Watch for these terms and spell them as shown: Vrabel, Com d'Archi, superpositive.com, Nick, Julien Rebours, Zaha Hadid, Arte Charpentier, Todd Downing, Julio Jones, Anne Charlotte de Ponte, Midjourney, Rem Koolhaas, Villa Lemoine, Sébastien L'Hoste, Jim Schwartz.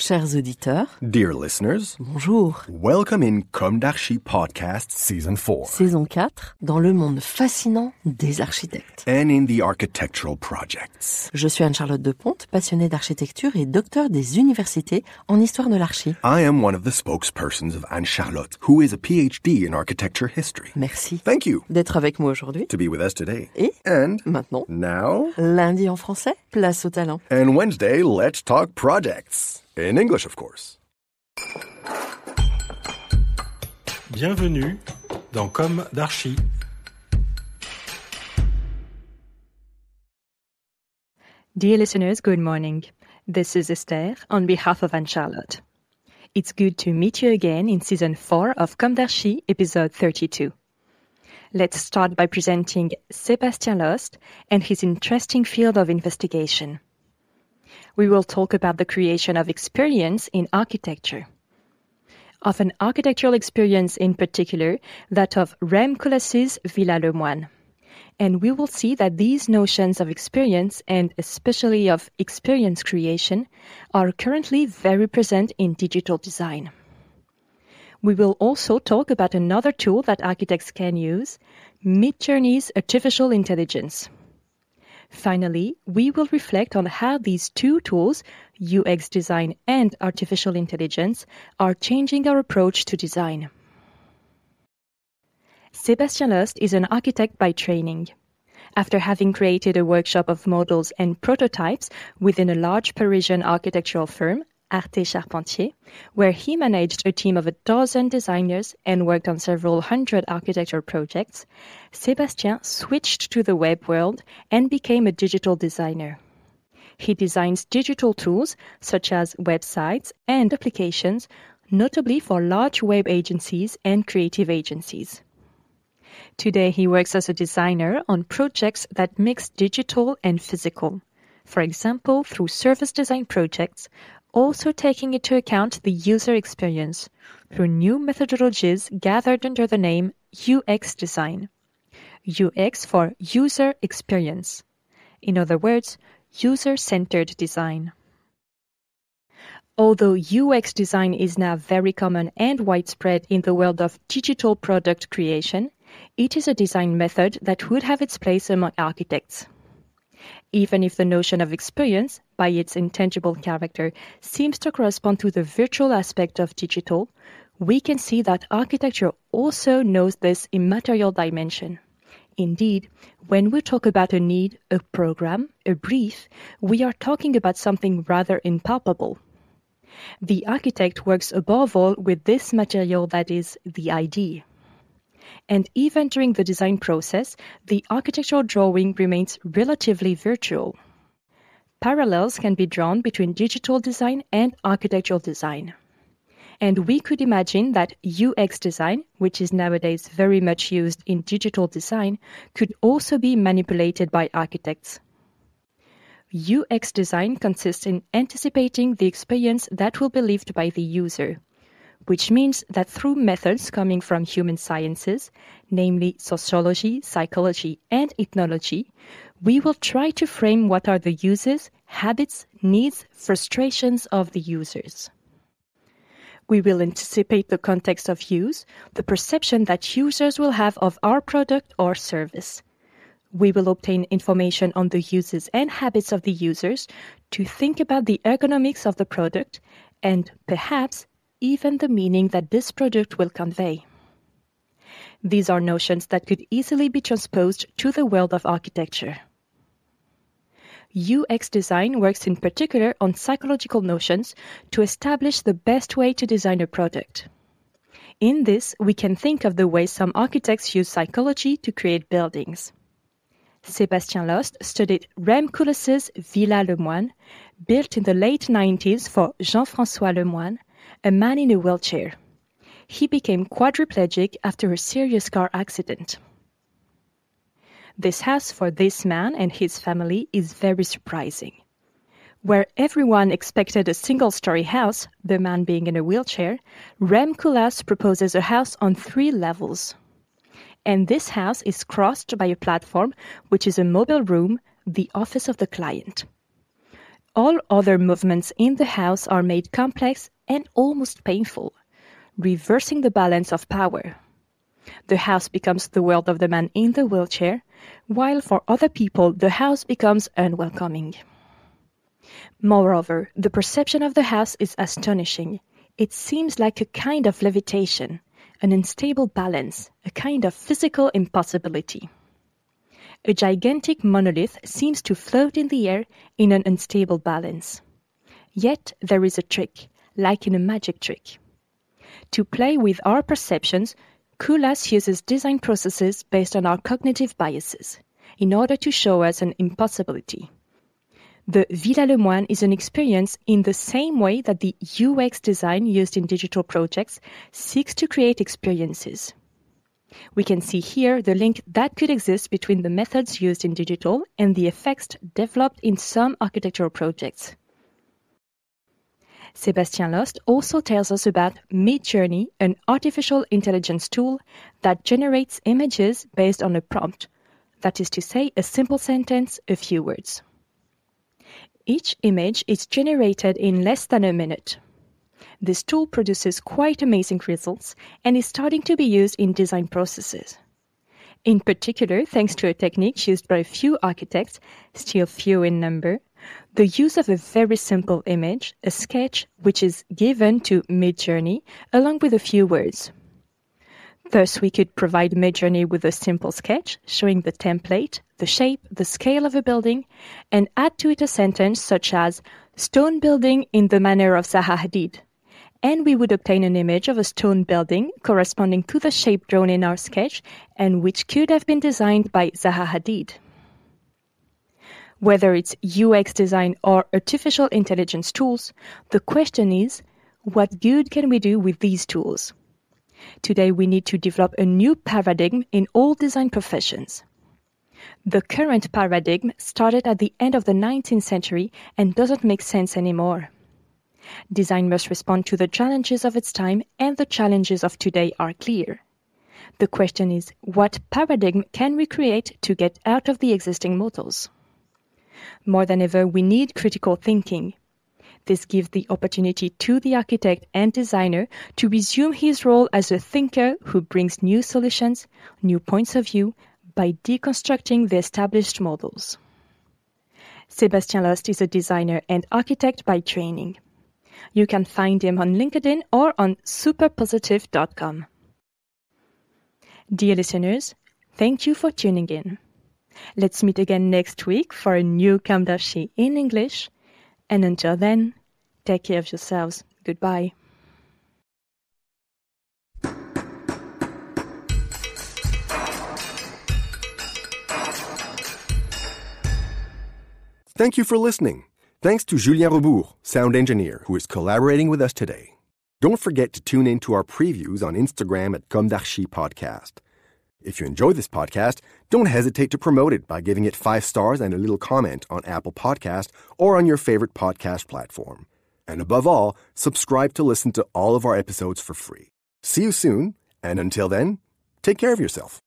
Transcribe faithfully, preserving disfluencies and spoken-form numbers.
Chers auditeurs, dear listeners, bonjour. Welcome in Com d'Archi podcast season four. Saison quatre, dans le monde fascinant des architectes. And in the architectural projects. Je suis Anne Charlotte de Ponte, passionnée d'architecture et docteur des universités en histoire de l'archi. I am one of the spokespersons of Anne Charlotte, who is a P H D in architecture history. Merci. Thank you. D'être avec moi aujourd'hui. To be with us today. Et and maintenant. Now. Lundi en français, place au talent. And Wednesday, let's talk projects. In English, of course. Bienvenue dans Com d'Archi. Dear listeners, good morning. This is Esther on behalf of Anne Charlotte. It's good to meet you again in season four of Com d'Archi, episode thirty-two. Let's start by presenting Sébastien L'Hoste and his interesting field of investigation. We will talk about the creation of experience in architecture. Of an architectural experience in particular, that of Rem Koolhaas's Villa Lemoine. And we will see that these notions of experience, and especially of experience creation, are currently very present in digital design. We will also talk about another tool that architects can use, Midjourney's artificial intelligence. Finally, we will reflect on how these two tools, U X design and artificial intelligence, are changing our approach to design. Sébastien L'Hoste is an architect by training. After having created a workshop of models and prototypes within a large Parisian architectural firm, Arte Charpentier, where he managed a team of a dozen designers and worked on several hundred architecture projects, Sébastien switched to the web world and became a digital designer. He designs digital tools such as websites and applications, notably for large web agencies and creative agencies. Today he works as a designer on projects that mix digital and physical, for example through service design projects, also taking into account the user experience through new methodologies gathered under the name U X design. U X for user experience. In other words, user-centered design. Although U X design is now very common and widespread in the world of digital product creation, it is a design method that would have its place among architects. Even if the notion of experience, by its intangible character, seems to correspond to the virtual aspect of digital, we can see that architecture also knows this immaterial dimension. Indeed, when we talk about a need, a program, a brief, we are talking about something rather impalpable. The architect works above all with this material that is the idea. And even during the design process, the architectural drawing remains relatively virtual. Parallels can be drawn between digital design and architectural design. And we could imagine that U X design, which is nowadays very much used in digital design, could also be manipulated by architects. U X design consists in anticipating the experience that will be lived by the user, which means that through methods coming from human sciences, namely sociology, psychology, and ethnology, we will try to frame what are the uses, habits, needs, frustrations of the users. We will anticipate the context of use, the perception that users will have of our product or service. We will obtain information on the uses and habits of the users to think about the ergonomics of the product and, perhaps, even the meaning that this product will convey. These are notions that could easily be transposed to the world of architecture. U X design works in particular on psychological notions to establish the best way to design a product. In this, we can think of the way some architects use psychology to create buildings. Sébastien L'Hoste studied Rem Koolhaas's Villa Lemoine, built in the late nineties for Jean-François Lemoine, a man in a wheelchair. He became quadriplegic after a serious car accident. This house for this man and his family is very surprising. Where everyone expected a single-story house, the man being in a wheelchair, Rem Koolhaas proposes a house on three levels. And this house is crossed by a platform, which is a mobile room, the office of the client. All other movements in the house are made complex and almost painful, reversing the balance of power. The house becomes the world of the man in the wheelchair, while for other people the house becomes unwelcoming. Moreover, the perception of the house is astonishing. It seems like a kind of levitation, an unstable balance, a kind of physical impossibility. A gigantic monolith seems to float in the air in an unstable balance. Yet there is a trick, like in a magic trick. To play with our perceptions, Koolhaas uses design processes based on our cognitive biases, in order to show us an impossibility. The Villa Lemoine is an experience in the same way that the U X design used in digital projects seeks to create experiences. We can see here the link that could exist between the methods used in digital and the effects developed in some architectural projects. Sébastien L'Hoste also tells us about Midjourney, an artificial intelligence tool that generates images based on a prompt, that is to say, a simple sentence, a few words. Each image is generated in less than a minute. This tool produces quite amazing results and is starting to be used in design processes. In particular, thanks to a technique used by a few architects, still few in number, the use of a very simple image, a sketch, which is given to Midjourney, along with a few words. Thus, we could provide Midjourney with a simple sketch, showing the template, the shape, the scale of a building, and add to it a sentence such as, stone building in the manner of Zaha Hadid. And we would obtain an image of a stone building corresponding to the shape drawn in our sketch, and which could have been designed by Zaha Hadid. Whether it's U X design or artificial intelligence tools, the question is, what good can we do with these tools? Today, we need to develop a new paradigm in all design professions. The current paradigm started at the end of the nineteenth century and doesn't make sense anymore. Design must respond to the challenges of its time, and the challenges of today are clear. The question is, what paradigm can we create to get out of the existing models? More than ever, we need critical thinking. This gives the opportunity to the architect and designer to resume his role as a thinker who brings new solutions, new points of view, by deconstructing the established models. Sébastien L'Hoste is a designer and architect by training. You can find him on LinkedIn or on superpositive dot com. Dear listeners, thank you for tuning in. Let's meet again next week for a new Com d'Archi in English. And until then, take care of yourselves. Goodbye. Thank you for listening. Thanks to Julien Rebours, sound engineer, who is collaborating with us today. Don't forget to tune in to our previews on Instagram at Com d'Archi Podcast. If you enjoy this podcast, don't hesitate to promote it by giving it five stars and a little comment on Apple Podcast or on your favorite podcast platform. And above all, subscribe to listen to all of our episodes for free. See you soon, and until then, take care of yourself.